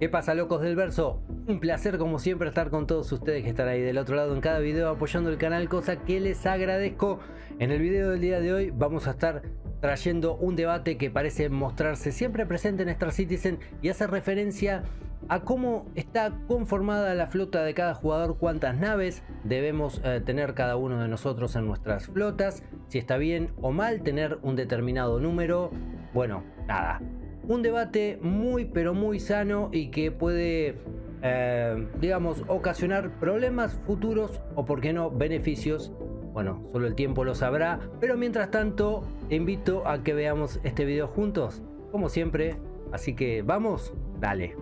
¿Qué pasa, locos del verso? Un placer como siempre estar con todos ustedes que están ahí del otro lado en cada video apoyando el canal, cosa que les agradezco. En el video del día de hoy vamos a estar trayendo un debate que parece mostrarse siempre presente en Star Citizen y hace referencia a cómo está conformada la flota de cada jugador, cuántas naves debemos tener cada uno de nosotros en nuestras flotas, si está bien o mal tener un determinado número. Bueno, nada. Un debate muy pero muy sano y que puede, digamos, ocasionar problemas futuros o, por qué no, beneficios. Bueno, solo el tiempo lo sabrá, pero mientras tanto te invito a que veamos este video juntos, como siempre. Así que vamos, dale.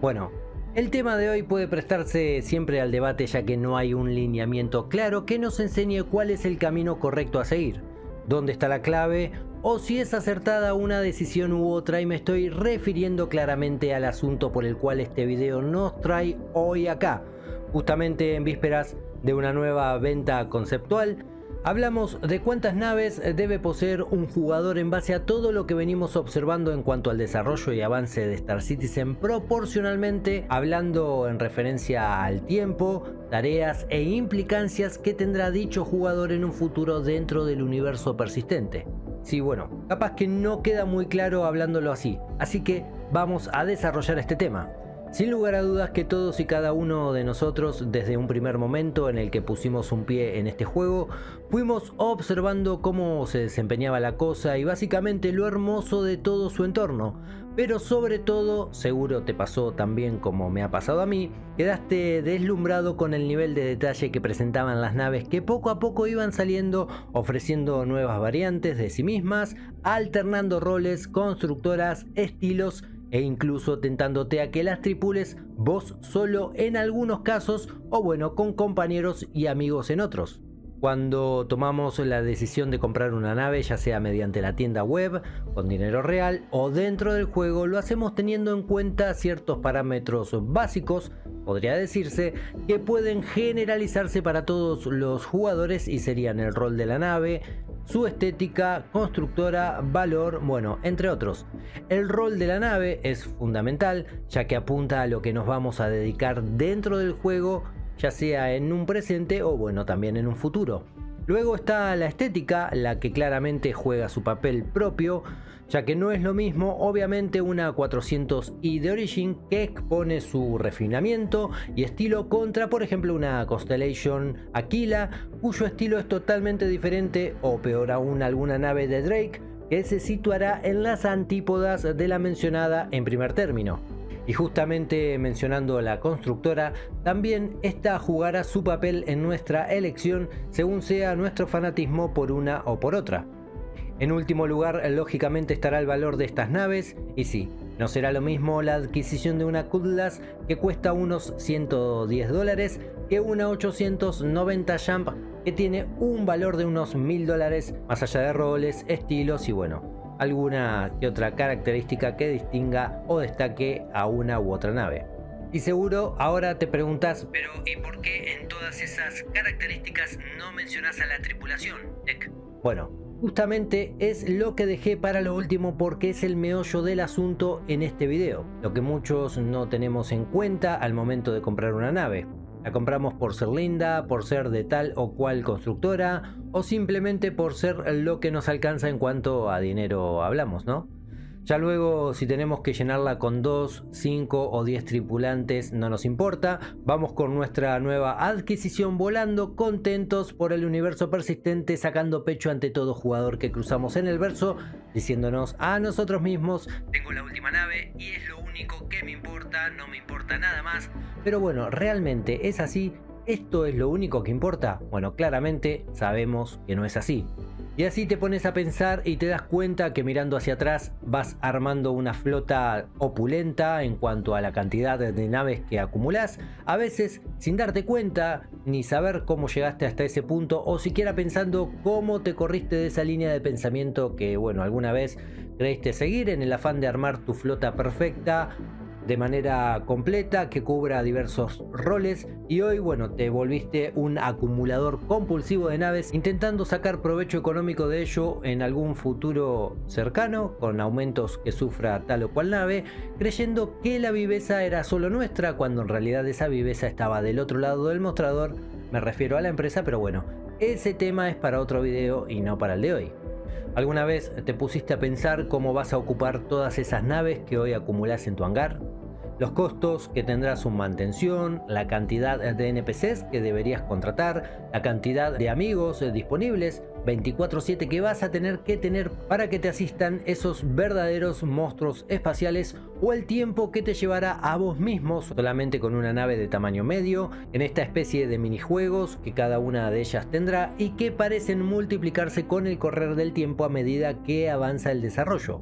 Bueno, el tema de hoy puede prestarse siempre al debate, ya que no hay un lineamiento claro que nos enseñe cuál es el camino correcto a seguir, dónde está la clave o si es acertada una decisión u otra, y me estoy refiriendo claramente al asunto por el cual este video nos trae hoy acá. Justamente en vísperas de una nueva venta conceptual, hablamos de cuántas naves debe poseer un jugador en base a todo lo que venimos observando en cuanto al desarrollo y avance de Star Citizen, proporcionalmente hablando en referencia al tiempo, tareas e implicancias que tendrá dicho jugador en un futuro dentro del universo persistente. Sí, bueno, capaz que no queda muy claro hablándolo así, así que vamos a desarrollar este tema. Sin lugar a dudas que todos y cada uno de nosotros, desde un primer momento en el que pusimos un pie en este juego, fuimos observando cómo se desempeñaba la cosa y básicamente lo hermoso de todo su entorno. Pero sobre todo, seguro te pasó también como me ha pasado a mí, quedaste deslumbrado con el nivel de detalle que presentaban las naves, que poco a poco iban saliendo, ofreciendo nuevas variantes de sí mismas, alternando roles, constructoras, estilos e incluso tentándote a que las tripules vos solo en algunos casos, o bueno, con compañeros y amigos en otros. Cuando tomamos la decisión de comprar una nave, ya sea mediante la tienda web, con dinero real o dentro del juego, lo hacemos teniendo en cuenta ciertos parámetros básicos, podría decirse, que pueden generalizarse para todos los jugadores y serían el rol de la nave, su estética, constructora, valor, bueno, entre otros. El rol de la nave es fundamental, ya que apunta a lo que nos vamos a dedicar dentro del juego, ya sea en un presente o bueno, también en un futuro. Luego está la estética, la que claramente juega su papel propio, ya que no es lo mismo obviamente una 400i de Origin, que expone su refinamiento y estilo, contra por ejemplo una Constellation Aquila, cuyo estilo es totalmente diferente, o peor aún alguna nave de Drake, que se situará en las antípodas de la mencionada en primer término. Y justamente mencionando la constructora, también esta jugará su papel en nuestra elección según sea nuestro fanatismo por una o por otra. En último lugar, lógicamente estará el valor de estas naves, y sí, no será lo mismo la adquisición de una Cutlass, que cuesta unos 110 dólares, que una 890 Jump, que tiene un valor de unos 1000 dólares, más allá de roles, estilos y bueno, alguna que otra característica que distinga o destaque a una u otra nave. Y seguro ahora te preguntas, pero ¿y por qué en todas esas características no mencionas a la tripulación, Tech? Bueno, justamente es lo que dejé para lo último, porque es el meollo del asunto en este video, lo que muchos no tenemos en cuenta al momento de comprar una nave. La compramos por ser linda, por ser de tal o cual constructora, o simplemente por ser lo que nos alcanza en cuanto a dinero hablamos, ¿no? Ya luego, si tenemos que llenarla con 2, 5 o 10 tripulantes, no nos importa. Vamos con nuestra nueva adquisición volando contentos por el universo persistente, sacando pecho ante todo jugador que cruzamos en el verso, diciéndonos a nosotros mismos: tengo la última nave y es lo único que me importa, no me importa nada más. Pero bueno, ¿realmente es así? ¿Esto es lo único que importa? Bueno, claramente sabemos que no es así. Y así te pones a pensar y te das cuenta que mirando hacia atrás vas armando una flota opulenta en cuanto a la cantidad de naves que acumulás, a veces sin darte cuenta ni saber cómo llegaste hasta ese punto, o siquiera pensando cómo te corriste de esa línea de pensamiento que, bueno, alguna vez creíste seguir en el afán de armar tu flota perfecta, de manera completa, que cubra diversos roles, y hoy, bueno, te volviste un acumulador compulsivo de naves, intentando sacar provecho económico de ello en algún futuro cercano, con aumentos que sufra tal o cual nave, creyendo que la viveza era solo nuestra, cuando en realidad esa viveza estaba del otro lado del mostrador. Me refiero a la empresa, pero bueno, ese tema es para otro video y no para el de hoy. ¿Alguna vez te pusiste a pensar cómo vas a ocupar todas esas naves que hoy acumulas en tu hangar? Los costos que tendrá su mantención, la cantidad de NPCs que deberías contratar, la cantidad de amigos disponibles 24/7 que vas a tener que tener para que te asistan esos verdaderos monstruos espaciales, o el tiempo que te llevará a vos mismos solamente con una nave de tamaño medio en esta especie de minijuegos que cada una de ellas tendrá y que parecen multiplicarse con el correr del tiempo a medida que avanza el desarrollo.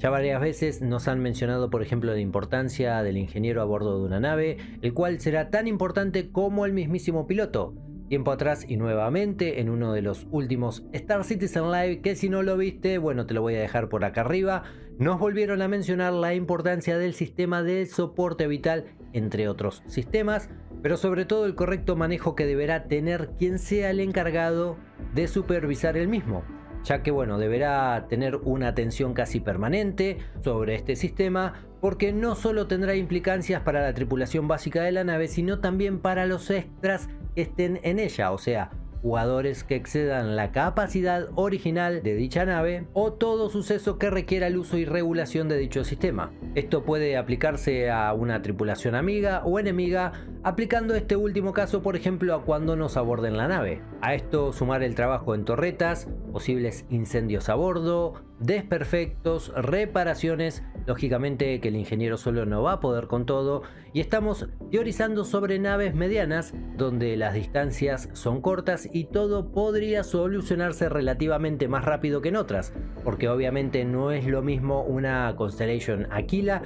Ya varias veces nos han mencionado, por ejemplo, la importancia del ingeniero a bordo de una nave, el cual será tan importante como el mismísimo piloto. Tiempo atrás y nuevamente en uno de los últimos Star Citizen Live, que si no lo viste, bueno, te lo voy a dejar por acá arriba, nos volvieron a mencionar la importancia del sistema de soporte vital, entre otros sistemas, pero sobre todo el correcto manejo que deberá tener quien sea el encargado de supervisar el mismo, ya que bueno, deberá tener una atención casi permanente sobre este sistema, porque no solo tendrá implicancias para la tripulación básica de la nave, sino también para los extras que estén en ella, o sea, jugadores que excedan la capacidad original de dicha nave o todo suceso que requiera el uso y regulación de dicho sistema. Esto puede aplicarse a una tripulación amiga o enemiga, aplicando este último caso, por ejemplo, a cuando nos aborden la nave. A esto sumar el trabajo en torretas, posibles incendios a bordo, desperfectos, reparaciones. Lógicamente que el ingeniero solo no va a poder con todo, y estamos teorizando sobre naves medianas donde las distancias son cortas y todo podría solucionarse relativamente más rápido que en otras, porque obviamente no es lo mismo una Constellation Aquila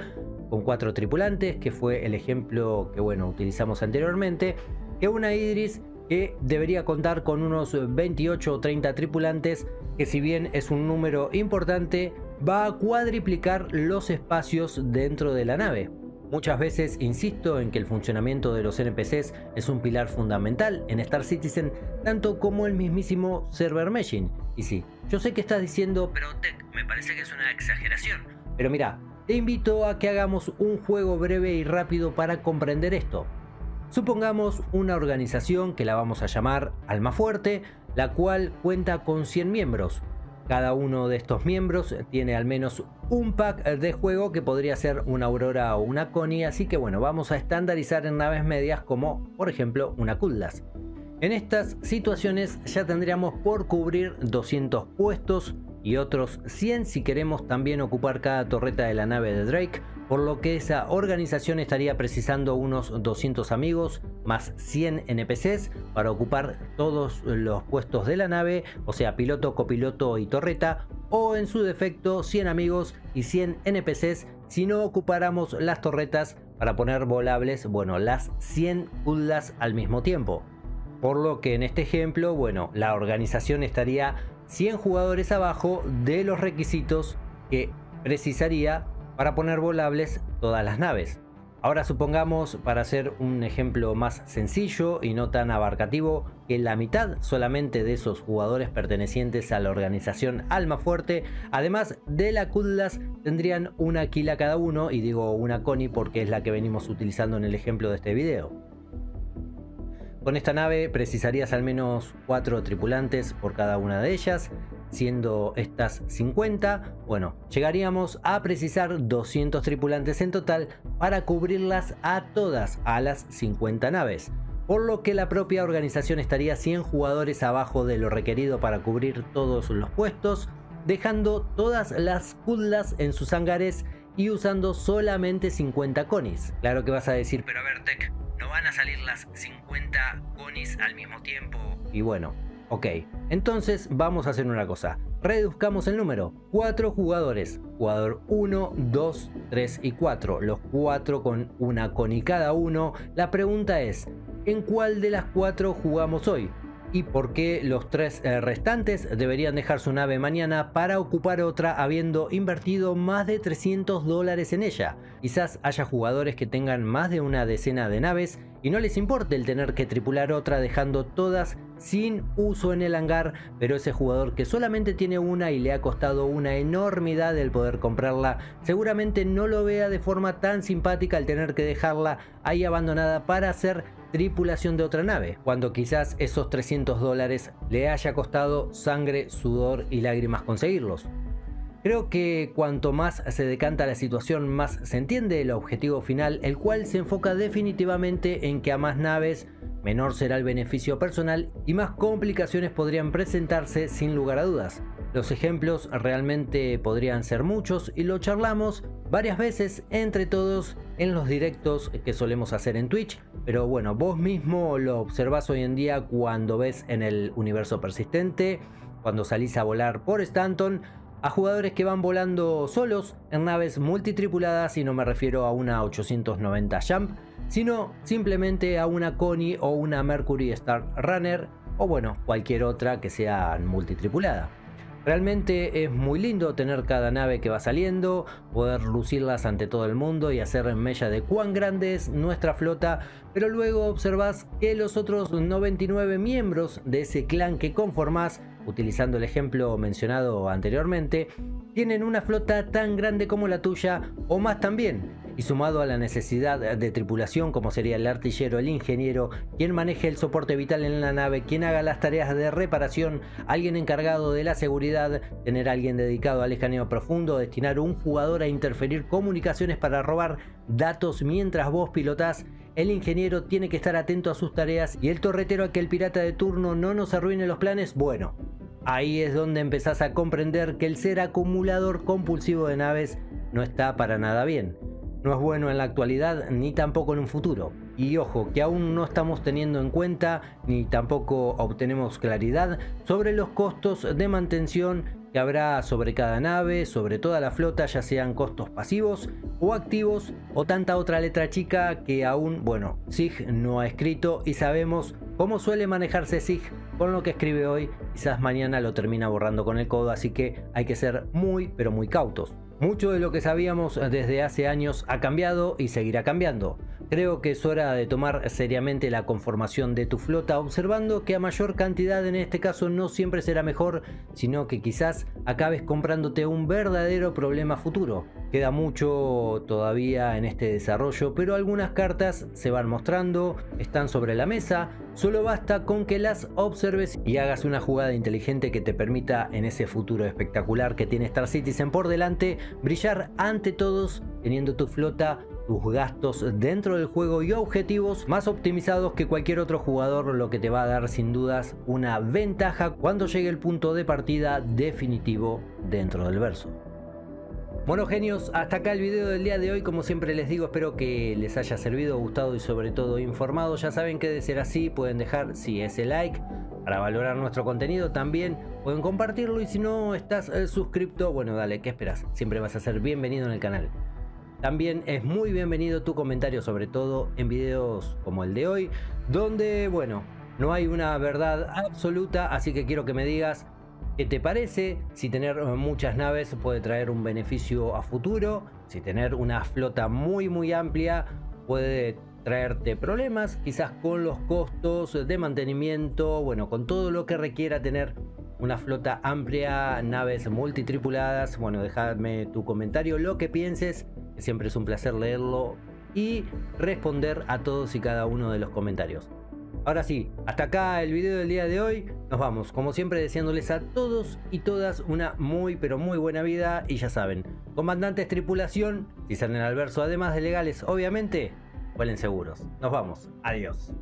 con 4 tripulantes, que fue el ejemplo que bueno, utilizamos anteriormente, que una Idris que debería contar con unos 28 o 30 tripulantes, que si bien es un número importante, va a cuadriplicar los espacios dentro de la nave. Muchas veces insisto en que el funcionamiento de los NPCs es un pilar fundamental en Star Citizen, tanto como el mismísimo server meshing. Y sí, yo sé que estás diciendo, pero Tech, me parece que es una exageración. Pero mira, te invito a que hagamos un juego breve y rápido para comprender esto. Supongamos una organización que la vamos a llamar Alma Fuerte, la cual cuenta con 100 miembros. Cada uno de estos miembros tiene al menos un pack de juego que podría ser una Aurora o una Connie, así que bueno, vamos a estandarizar en naves medias como por ejemplo una Cutlass. En estas situaciones ya tendríamos por cubrir 200 puestos y otros 100 si queremos también ocupar cada torreta de la nave de Drake, por lo que esa organización estaría precisando unos 200 amigos más 100 NPCs para ocupar todos los puestos de la nave, o sea piloto, copiloto y torreta, o en su defecto 100 amigos y 100 NPCs si no ocupáramos las torretas para poner volables, bueno, las 100 Cutlass al mismo tiempo. Por lo que en este ejemplo, bueno, la organización estaría 100 jugadores abajo de los requisitos que precisaría para poner volables todas las naves. Ahora supongamos, para hacer un ejemplo más sencillo y no tan abarcativo, que la mitad solamente de esos jugadores pertenecientes a la organización Alma Fuerte, además de la Cutlass, tendrían una Kila cada uno, y digo una Connie porque es la que venimos utilizando en el ejemplo de este video. Con esta nave precisarías al menos 4 tripulantes por cada una de ellas, siendo estas 50, bueno, llegaríamos a precisar 200 tripulantes en total para cubrirlas a todas, a las 50 naves, por lo que la propia organización estaría 100 jugadores abajo de lo requerido para cubrir todos los puestos, dejando todas las Cutlass en sus hangares y usando solamente 50 Connies. Claro que vas a decir, pero a ver Tech, ¿no van a salir las 50 Connies al mismo tiempo? Y bueno, ok, entonces vamos a hacer una cosa, reduzcamos el número, 4 jugadores, jugador 1, 2, 3 y 4, los 4 con una Connie cada uno. La pregunta es, ¿en cuál de las 4 jugamos hoy? y por qué los tres restantes deberían dejar su nave mañana para ocupar otra habiendo invertido más de $300 en ella. Quizás haya jugadores que tengan más de una decena de naves y no les importe el tener que tripular otra dejando todas sin uso en el hangar, pero ese jugador que solamente tiene una y le ha costado una enormidad el poder comprarla, seguramente no lo vea de forma tan simpática el tener que dejarla ahí abandonada para hacer tripulación de otra nave, cuando quizás esos $300 le haya costado sangre, sudor y lágrimas conseguirlos. Creo que cuanto más se decanta la situación, más se entiende el objetivo final, el cual se enfoca definitivamente en que a más naves, menor será el beneficio personal y más complicaciones podrían presentarse sin lugar a dudas. Los ejemplos realmente podrían ser muchos y lo charlamos varias veces entre todos en los directos que solemos hacer en Twitch, pero bueno, vos mismo lo observás hoy en día cuando ves en el universo persistente, cuando salís a volar por Stanton, a jugadores que van volando solos en naves multitripuladas, y no me refiero a una 890 Jump, sino simplemente a una Connie o una Mercury Star Runner, o bueno, cualquier otra que sea multitripulada. Realmente es muy lindo tener cada nave que va saliendo, poder lucirlas ante todo el mundo y hacer mella de cuán grande es nuestra flota, pero luego observás que los otros 99 miembros de ese clan que conformás, utilizando el ejemplo mencionado anteriormente, tienen una flota tan grande como la tuya o más también, y sumado a la necesidad de tripulación como sería el artillero, el ingeniero, quien maneje el soporte vital en la nave, quien haga las tareas de reparación, alguien encargado de la seguridad, tener a alguien dedicado al escaneo profundo, destinar a un jugador a interferir comunicaciones para robar datos mientras vos pilotás, el ingeniero tiene que estar atento a sus tareas y el torretero a que el pirata de turno no nos arruine los planes. Bueno, ahí es donde empezás a comprender que el ser acumulador compulsivo de naves no está para nada bien. No es bueno en la actualidad ni tampoco en un futuro. Y ojo, que aún no estamos teniendo en cuenta ni tampoco obtenemos claridad sobre los costos de mantención que habrá sobre cada nave, sobre toda la flota, ya sean costos pasivos o activos o tanta otra letra chica que aún, bueno, SIG no ha escrito, y sabemos cómo suele manejarse SIG con lo que escribe hoy, quizás mañana lo termina borrando con el codo, así que hay que ser muy pero muy cautos. Mucho de lo que sabíamos desde hace años ha cambiado y seguirá cambiando. Creo que es hora de tomar seriamente la conformación de tu flota, observando que a mayor cantidad en este caso no siempre será mejor, sino que quizás acabes comprándote un verdadero problema futuro. Queda mucho todavía en este desarrollo, pero algunas cartas se van mostrando, están sobre la mesa, solo basta con que las observes y hagas una jugada inteligente que te permita en ese futuro espectacular que tiene Star Citizen por delante, brillar ante todos, teniendo tu flota, tus gastos dentro del juego y objetivos más optimizados que cualquier otro jugador, lo que te va a dar sin dudas una ventaja cuando llegue el punto de partida definitivo dentro del verso. Bueno genios, hasta acá el video del día de hoy. Como siempre les digo, espero que les haya servido, gustado y sobre todo informado. Ya saben que de ser así pueden dejar si ese like para valorar nuestro contenido, también pueden compartirlo, y si no estás suscripto, bueno dale, ¿qué esperas? Siempre vas a ser bienvenido en el canal. También es muy bienvenido tu comentario, sobre todo en videos como el de hoy, donde bueno, no hay una verdad absoluta, así que quiero que me digas ¿qué te parece? Si tener muchas naves puede traer un beneficio a futuro, si tener una flota muy muy amplia puede traerte problemas, quizás con los costos de mantenimiento, bueno, con todo lo que requiera tener una flota amplia, naves multitripuladas. Bueno, dejadme tu comentario, lo que pienses, que siempre es un placer leerlo y responder a todos y cada uno de los comentarios. Ahora sí, hasta acá el video del día de hoy, nos vamos, como siempre deseándoles a todos y todas una muy pero muy buena vida, y ya saben, comandantes, tripulación, si salen al verso además de legales obviamente, vuelen seguros, nos vamos, adiós.